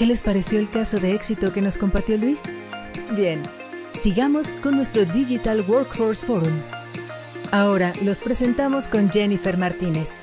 ¿Qué les pareció el caso de éxito que nos compartió Luis? Bien, sigamos con nuestro Digital Workforce Forum. Ahora los presentamos con Jennifer Martínez,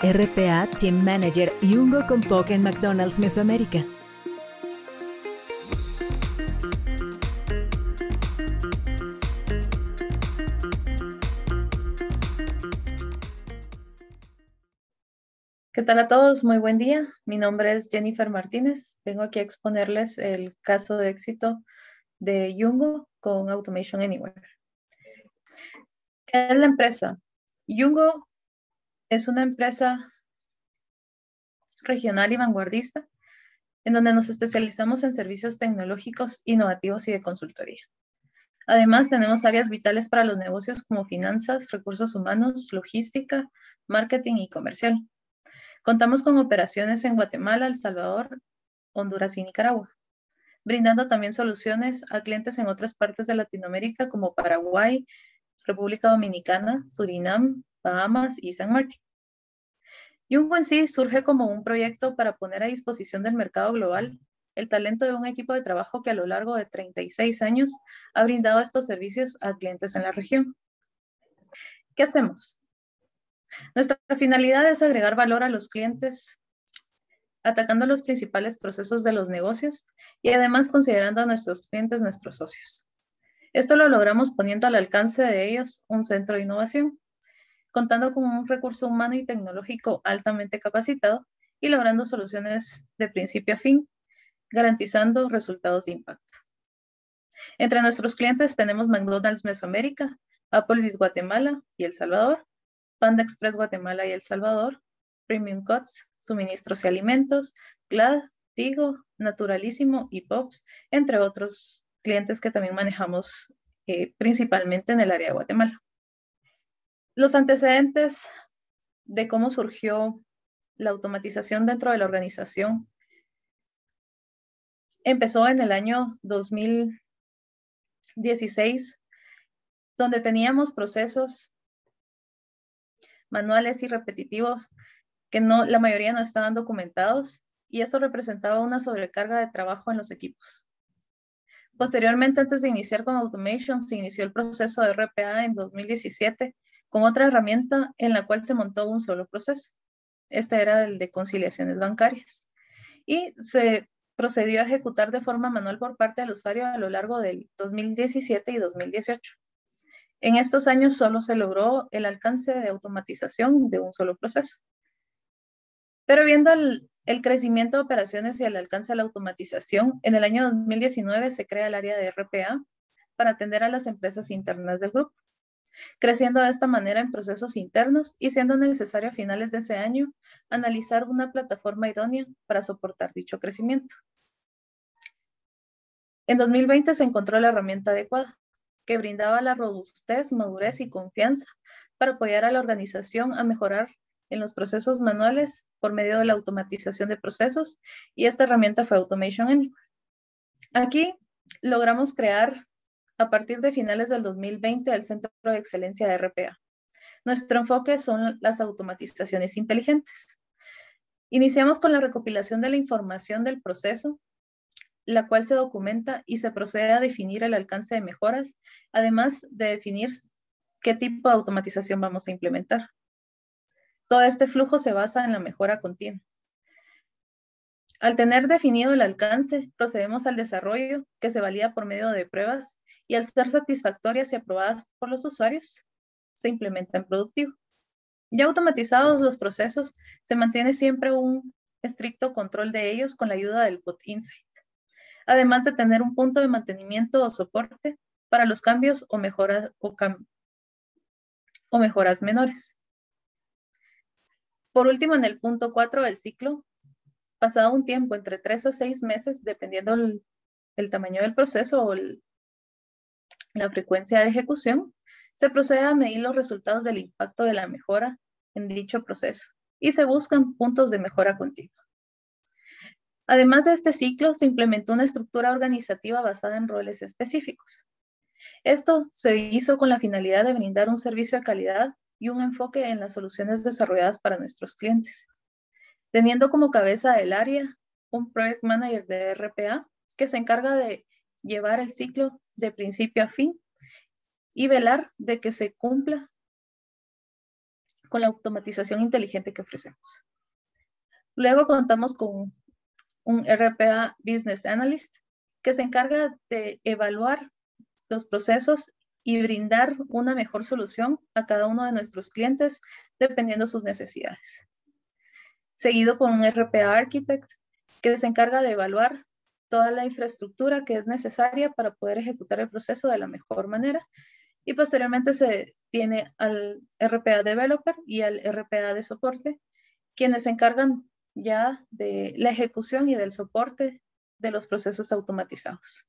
RPA Team Manager iUNGO con POC en McDonald's Mesoamérica. ¿Qué tal a todos? Muy buen día. Mi nombre es Jennifer Martínez. Vengo aquí a exponerles el caso de éxito de iUNGO con Automation Anywhere. ¿Qué es la empresa? iUNGO es una empresa regional y vanguardista en donde nos especializamos en servicios tecnológicos innovativos y de consultoría. Además, tenemos áreas vitales para los negocios como finanzas, recursos humanos, logística, marketing y comercial. Contamos con operaciones en Guatemala, El Salvador, Honduras y Nicaragua, brindando también soluciones a clientes en otras partes de Latinoamérica como Paraguay, República Dominicana, Surinam, Bahamas y San Martín. iUNGO en sí surge como un proyecto para poner a disposición del mercado global el talento de un equipo de trabajo que a lo largo de 36 años ha brindado estos servicios a clientes en la región. ¿Qué hacemos? Nuestra finalidad es agregar valor a los clientes, atacando los principales procesos de los negocios y además considerando a nuestros clientes nuestros socios. Esto lo logramos poniendo al alcance de ellos un centro de innovación, contando con un recurso humano y tecnológico altamente capacitado y logrando soluciones de principio a fin, garantizando resultados de impacto. Entre nuestros clientes tenemos McDonald's Mesoamérica, Applebee's Guatemala y El Salvador, Panda Express Guatemala y El Salvador, Premium Cuts, Suministros y Alimentos, Glad, Tigo, Naturalísimo y Pops, entre otros clientes que también manejamos principalmente en el área de Guatemala. Los antecedentes de cómo surgió la automatización dentro de la organización empezó en el año 2016, donde teníamos procesos manuales y repetitivos que la mayoría no estaban documentados, y esto representaba una sobrecarga de trabajo en los equipos. Posteriormente, antes de iniciar con Automation, se inició el proceso de RPA en 2017 con otra herramienta en la cual se montó un solo proceso. Este era el de conciliaciones bancarias. Y se procedió a ejecutar de forma manual por parte del usuario a lo largo del 2017 y 2018. En estos años solo se logró el alcance de automatización de un solo proceso. Pero viendo el crecimiento de operaciones y el alcance de la automatización, en el año 2019 se crea el área de RPA para atender a las empresas internas del grupo, creciendo de esta manera en procesos internos y siendo necesario a finales de ese año analizar una plataforma idónea para soportar dicho crecimiento. En 2020 se encontró la herramienta adecuada, que brindaba la robustez, madurez y confianza para apoyar a la organización a mejorar en los procesos manuales por medio de la automatización de procesos, y esta herramienta fue Automation Anywhere. Aquí logramos crear a partir de finales del 2020 el Centro de Excelencia de RPA. Nuestro enfoque son las automatizaciones inteligentes. Iniciamos con la recopilación de la información del proceso, la cual se documenta y se procede a definir el alcance de mejoras, además de definir qué tipo de automatización vamos a implementar. Todo este flujo se basa en la mejora continua. Al tener definido el alcance, procedemos al desarrollo, que se valida por medio de pruebas, y al ser satisfactorias y aprobadas por los usuarios, se implementa en productivo. Ya automatizados los procesos, se mantiene siempre un estricto control de ellos con la ayuda del Bot Insight, además de tener un punto de mantenimiento o soporte para los cambios o mejoras menores. Por último, en el punto 4 del ciclo, pasado un tiempo entre 3 a 6 meses, dependiendo el tamaño del proceso o la frecuencia de ejecución, se procede a medir los resultados del impacto de la mejora en dicho proceso y se buscan puntos de mejora continua. Además de este ciclo, se implementó una estructura organizativa basada en roles específicos. Esto se hizo con la finalidad de brindar un servicio de calidad y un enfoque en las soluciones desarrolladas para nuestros clientes, teniendo como cabeza del área un Project Manager de RPA que se encarga de llevar el ciclo de principio a fin y velar de que se cumpla con la automatización inteligente que ofrecemos. Luego contamos con un RPA Business Analyst que se encarga de evaluar los procesos y brindar una mejor solución a cada uno de nuestros clientes dependiendo de sus necesidades. Seguido con un RPA Architect que se encarga de evaluar toda la infraestructura que es necesaria para poder ejecutar el proceso de la mejor manera. Y posteriormente se tiene al RPA Developer y al RPA de soporte, quienes se encargan ya de la ejecución y del soporte de los procesos automatizados.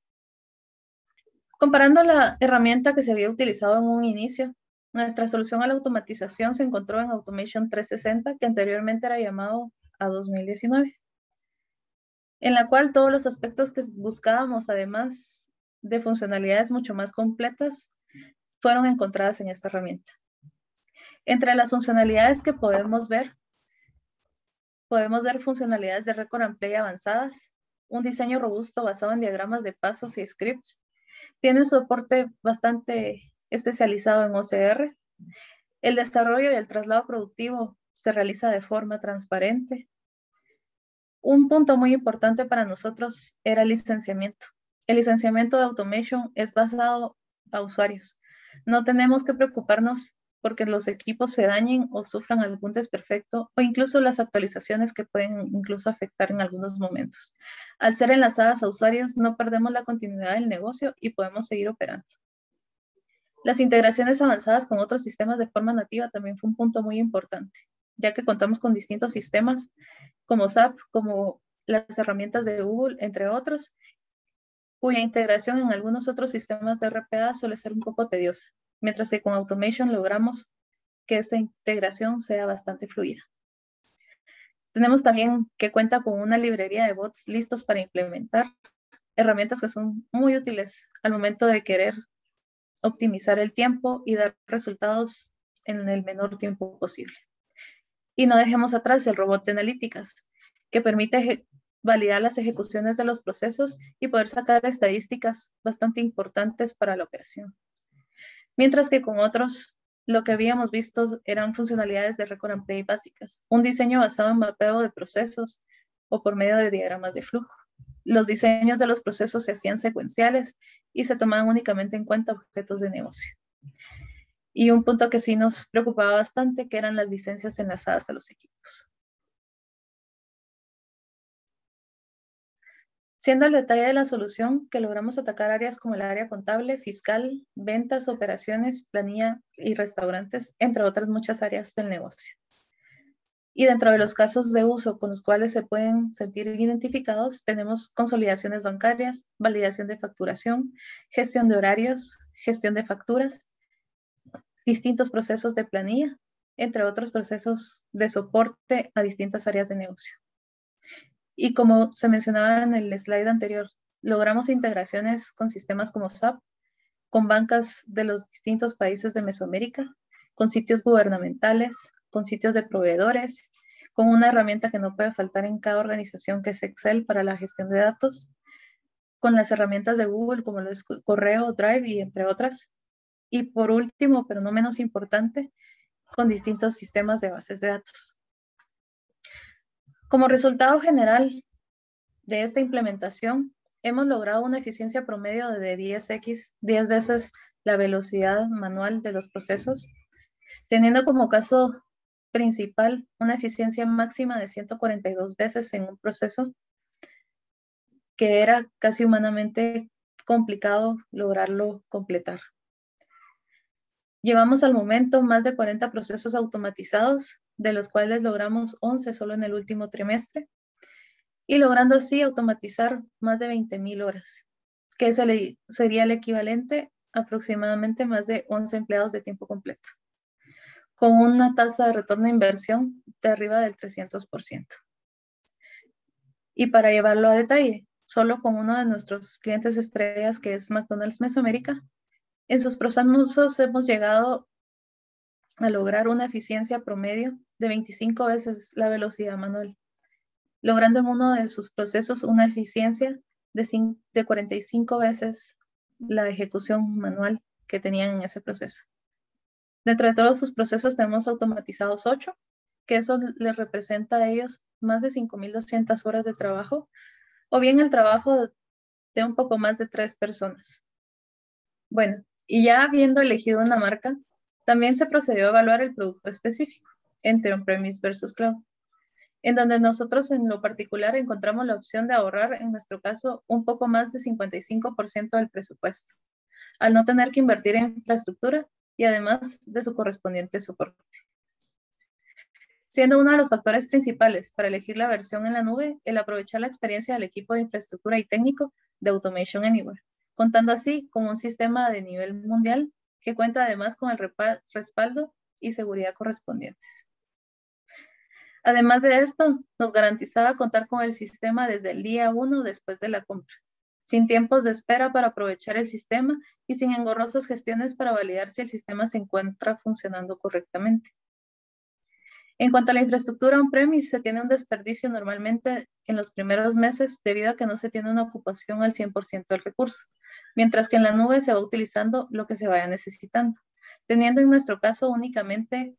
Comparando la herramienta que se había utilizado en un inicio, nuestra solución a la automatización se encontró en Automation 360, que anteriormente era llamado a 2019. En la cual todos los aspectos que buscábamos, además de funcionalidades mucho más completas, fueron encontradas en esta herramienta. Entre las funcionalidades que podemos ver funcionalidades de Record and Play avanzadas, un diseño robusto basado en diagramas de pasos y scripts, tiene un soporte bastante especializado en OCR, el desarrollo y el traslado productivo se realiza de forma transparente. Un punto muy importante para nosotros era el licenciamiento. El licenciamiento de Automation es basado a usuarios. No tenemos que preocuparnos porque los equipos se dañen o sufran algún desperfecto o incluso las actualizaciones que pueden incluso afectar en algunos momentos. Al ser enlazadas a usuarios, no perdemos la continuidad del negocio y podemos seguir operando. Las integraciones avanzadas con otros sistemas de forma nativa también fue un punto muy importante, ya que contamos con distintos sistemas como SAP, como las herramientas de Google, entre otros, cuya integración en algunos otros sistemas de RPA suele ser un poco tediosa, mientras que con Automation logramos que esta integración sea bastante fluida. Tenemos también que cuenta con una librería de bots listos para implementar, herramientas que son muy útiles al momento de querer optimizar el tiempo y dar resultados en el menor tiempo posible. Y no dejemos atrás el robot de analíticas, que permite validar las ejecuciones de los procesos y poder sacar estadísticas bastante importantes para la operación. Mientras que con otros, lo que habíamos visto eran funcionalidades de Record and Play básicas, un diseño basado en mapeo de procesos o por medio de diagramas de flujo. Los diseños de los procesos se hacían secuenciales y se tomaban únicamente en cuenta objetos de negocio. Y un punto que sí nos preocupaba bastante, que eran las licencias enlazadas a los equipos. Siendo el detalle de la solución que logramos atacar áreas como el área contable, fiscal, ventas, operaciones, planilla y restaurantes, entre otras muchas áreas del negocio. Y dentro de los casos de uso con los cuales se pueden sentir identificados, tenemos consolidaciones bancarias, validación de facturación, gestión de horarios, gestión de facturas, distintos procesos de planilla, entre otros procesos de soporte a distintas áreas de negocio. Y como se mencionaba en el slide anterior, logramos integraciones con sistemas como SAP, con bancas de los distintos países de Mesoamérica, con sitios gubernamentales, con sitios de proveedores, con una herramienta que no puede faltar en cada organización que es Excel para la gestión de datos, con las herramientas de Google como lo es correo, Drive y entre otras. Y por último, pero no menos importante, con distintos sistemas de bases de datos. Como resultado general de esta implementación, hemos logrado una eficiencia promedio de 10 veces la velocidad manual de los procesos, teniendo como caso principal una eficiencia máxima de 142 veces en un proceso, que era casi humanamente complicado lograrlo completar. Llevamos al momento más de 40 procesos automatizados, de los cuales logramos 11 solo en el último trimestre, y logrando así automatizar más de 20,000 horas, que sería el equivalente a aproximadamente más de 11 empleados de tiempo completo, con una tasa de retorno de inversión de arriba del 300%. Y para llevarlo a detalle, solo con uno de nuestros clientes estrellas, que es McDonald's Mesoamérica, en sus procesos hemos llegado a lograr una eficiencia promedio de 25 veces la velocidad manual, logrando en uno de sus procesos una eficiencia de 45 veces la ejecución manual que tenían en ese proceso. Dentro de todos sus procesos tenemos automatizados 8, que eso les representa a ellos más de 5.200 horas de trabajo, o bien el trabajo de un poco más de 3 personas. Bueno, y ya habiendo elegido una marca, también se procedió a evaluar el producto específico, entre on-premise versus cloud, en donde nosotros en lo particular encontramos la opción de ahorrar, en nuestro caso, un poco más de 55% del presupuesto, al no tener que invertir en infraestructura y además de su correspondiente soporte. Siendo uno de los factores principales para elegir la versión en la nube, el aprovechar la experiencia del equipo de infraestructura y técnico de Automation Anywhere, contando así con un sistema de nivel mundial que cuenta además con el respaldo y seguridad correspondientes. Además de esto, nos garantizaba contar con el sistema desde el día 1 después de la compra, sin tiempos de espera para aprovechar el sistema y sin engorrosas gestiones para validar si el sistema se encuentra funcionando correctamente. En cuanto a la infraestructura on-premise, se tiene un desperdicio normalmente en los primeros meses debido a que no se tiene una ocupación al 100% del recurso, mientras que en la nube se va utilizando lo que se vaya necesitando, teniendo en nuestro caso únicamente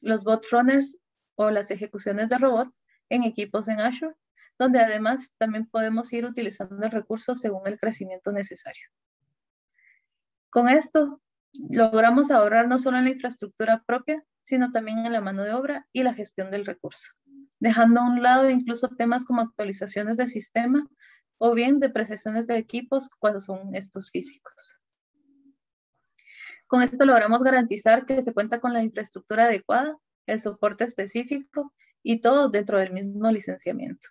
los bot runners o las ejecuciones de robot en equipos en Azure, donde además también podemos ir utilizando el recurso según el crecimiento necesario. Con esto, logramos ahorrar no solo en la infraestructura propia, sino también en la mano de obra y la gestión del recurso, dejando a un lado incluso temas como actualizaciones del sistema o bien depreciaciones de equipos cuando son estos físicos. Con esto logramos garantizar que se cuenta con la infraestructura adecuada, el soporte específico y todo dentro del mismo licenciamiento.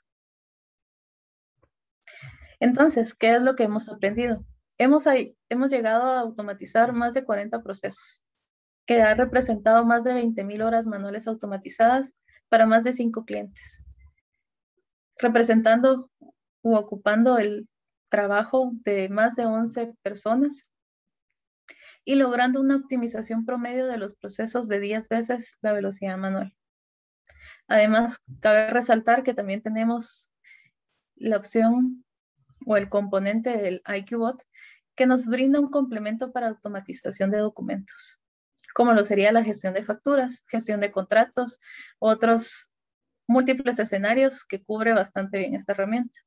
Entonces, ¿qué es lo que hemos aprendido? Hemos llegado a automatizar más de 40 procesos, que ha representado más de 20.000 horas manuales automatizadas para más de 5 clientes, representando u ocupando el trabajo de más de 11 personas y logrando una optimización promedio de los procesos de 10 veces la velocidad manual. Además, cabe resaltar que también tenemos la opción o el componente del IQBot, que nos brinda un complemento para automatización de documentos, como lo sería la gestión de facturas, gestión de contratos, otros múltiples escenarios que cubre bastante bien esta herramienta,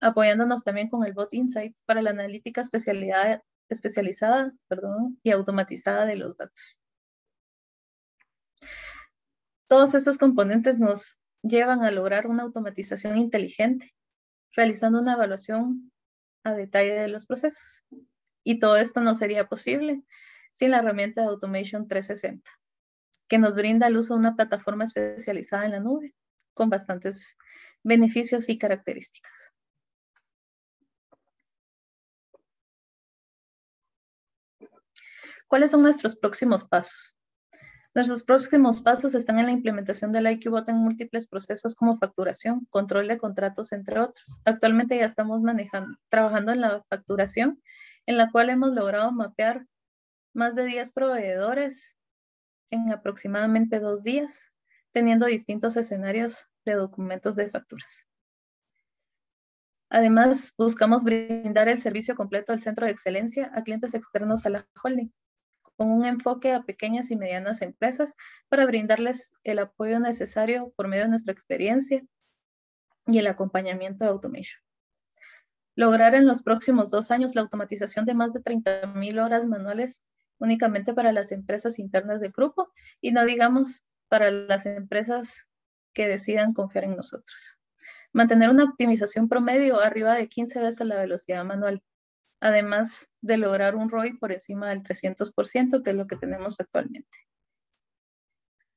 apoyándonos también con el Bot Insight para la analítica especializada y automatizada de los datos. Todos estos componentes nos llevan a lograr una automatización inteligente, realizando una evaluación a detalle de los procesos. Y todo esto no sería posible sin la herramienta de Automation 360, que nos brinda el uso de una plataforma especializada en la nube, con bastantes beneficios y características. ¿Cuáles son nuestros próximos pasos? Nuestros próximos pasos están en la implementación del IQBot en múltiples procesos como facturación, control de contratos, entre otros. Actualmente ya estamos trabajando en la facturación, en la cual hemos logrado mapear más de 10 proveedores en aproximadamente 2 días, teniendo distintos escenarios de documentos de facturas. Además, buscamos brindar el servicio completo del centro de excelencia a clientes externos a la holding, con un enfoque a pequeñas y medianas empresas para brindarles el apoyo necesario por medio de nuestra experiencia y el acompañamiento de Automation. Lograr en los próximos 2 años la automatización de más de 30.000 horas manuales únicamente para las empresas internas del grupo y no digamos para las empresas que decidan confiar en nosotros. Mantener una optimización promedio arriba de 15 veces la velocidad manual, además de lograr un ROI por encima del 300%, que es lo que tenemos actualmente.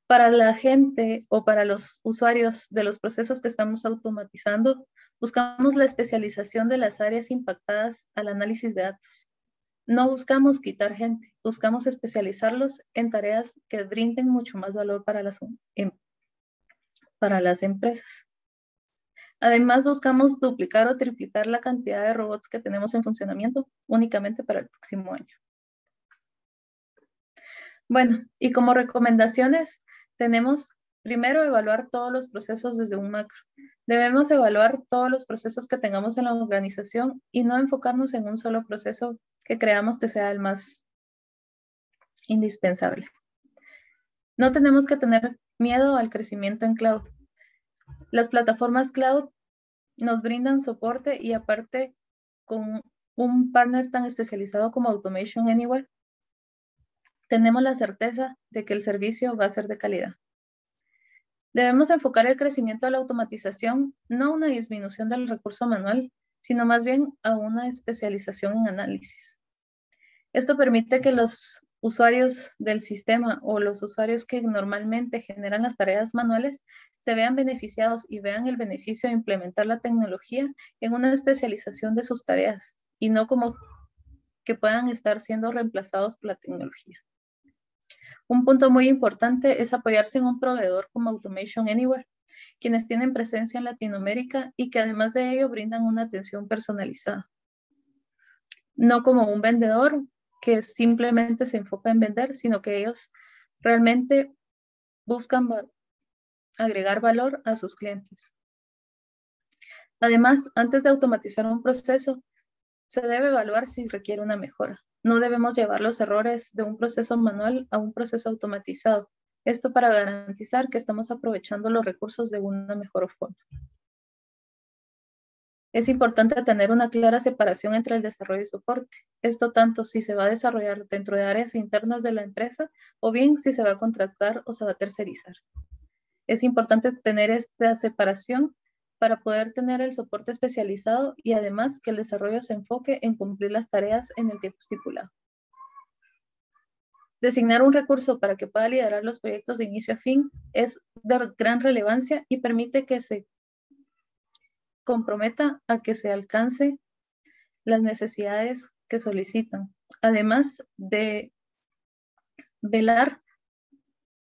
Para la gente o para los usuarios de los procesos que estamos automatizando, buscamos la especialización de las áreas impactadas al análisis de datos. No buscamos quitar gente, buscamos especializarlos en tareas que brinden mucho más valor para las empresas. Además, buscamos duplicar o triplicar la cantidad de robots que tenemos en funcionamiento únicamente para el próximo año. Bueno, y como recomendaciones tenemos Primero, evaluar todos los procesos desde un macro. Debemos evaluar todos los procesos que tengamos en la organización y no enfocarnos en un solo proceso que creamos que sea el más indispensable. No tenemos que tener miedo al crecimiento en cloud. Las plataformas cloud nos brindan soporte y aparte con un partner tan especializado como Automation Anywhere, tenemos la certeza de que el servicio va a ser de calidad. Debemos enfocar el crecimiento a la automatización, no a una disminución del recurso manual, sino más bien a una especialización en análisis. Esto permite que los usuarios del sistema o los usuarios que normalmente generan las tareas manuales se vean beneficiados y vean el beneficio de implementar la tecnología en una especialización de sus tareas y no como que puedan estar siendo reemplazados por la tecnología. Un punto muy importante es apoyarse en un proveedor como Automation Anywhere, quienes tienen presencia en Latinoamérica y que además de ello brindan una atención personalizada. No como un vendedor que simplemente se enfoca en vender, sino que ellos realmente buscan agregar valor a sus clientes. Además, antes de automatizar un proceso, se debe evaluar si requiere una mejora. No debemos llevar los errores de un proceso manual a un proceso automatizado. Esto para garantizar que estamos aprovechando los recursos de una mejor forma. Es importante tener una clara separación entre el desarrollo y soporte. Esto tanto si se va a desarrollar dentro de áreas internas de la empresa o bien si se va a contratar o se va a tercerizar. Es importante tener esta separación para poder tener el soporte especializado y además que el desarrollo se enfoque en cumplir las tareas en el tiempo estipulado. Designar un recurso para que pueda liderar los proyectos de inicio a fin es de gran relevancia y permite que se comprometa a que se alcance las necesidades que solicitan, además de velar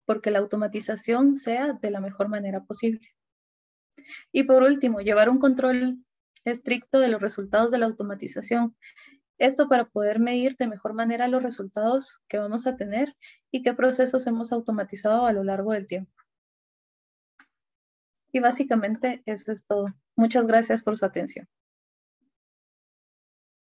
porque la automatización sea de la mejor manera posible. Y por último, llevar un control estricto de los resultados de la automatización. Esto para poder medir de mejor manera los resultados que vamos a tener y qué procesos hemos automatizado a lo largo del tiempo. Y básicamente eso es todo. Muchas gracias por su atención.